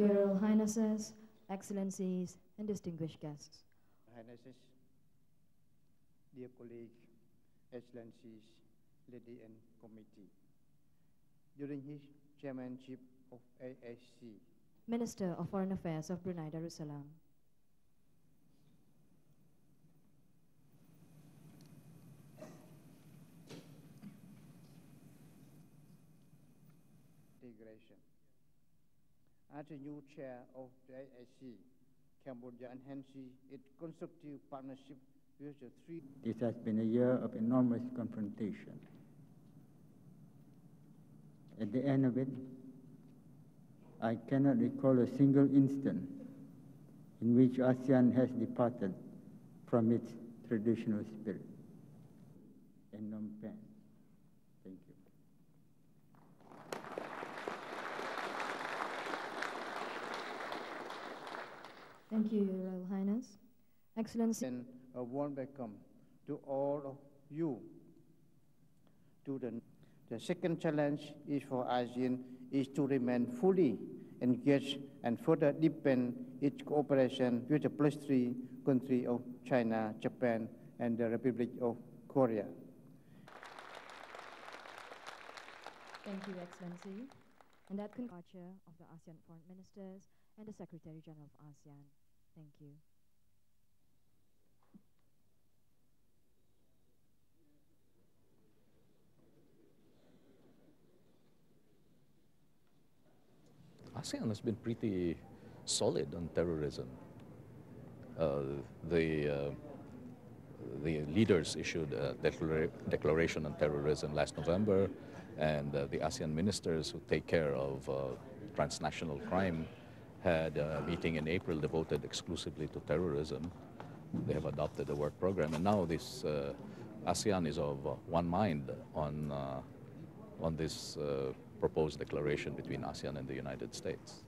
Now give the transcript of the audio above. Your Royal Highnesses, Excellencies, and distinguished guests. Highnesses, dear colleagues, Excellencies, Lady and Committee. During his chairmanship of ASC, Minister of Foreign Affairs of Brunei Darussalam, as a new chair of the ASEAN, Cambodia enhances its constructive partnership with the three. This has been a year of enormous confrontation. At the end of it, I cannot recall a single instant in which ASEAN has departed from its traditional spirit. In Phnom Penh. Thank you. Thank you, Your Royal Highness. Excellency. And a warm welcome to all of you. The second challenge is for ASEAN is to remain fully engaged and further deepen its cooperation with the +3 countries of China, Japan, and the Republic of Korea. Thank you, Excellency. And that concludes the chair of the ASEAN Foreign Ministers and the Secretary General of ASEAN. Thank you. ASEAN has been pretty solid on terrorism. The leaders issued a declaration on terrorism last November, and the ASEAN ministers who take care of transnational crime had a meeting in April devoted exclusively to terrorism. They have adopted the work program, and now this ASEAN is of one mind on this proposed declaration between ASEAN and the United States.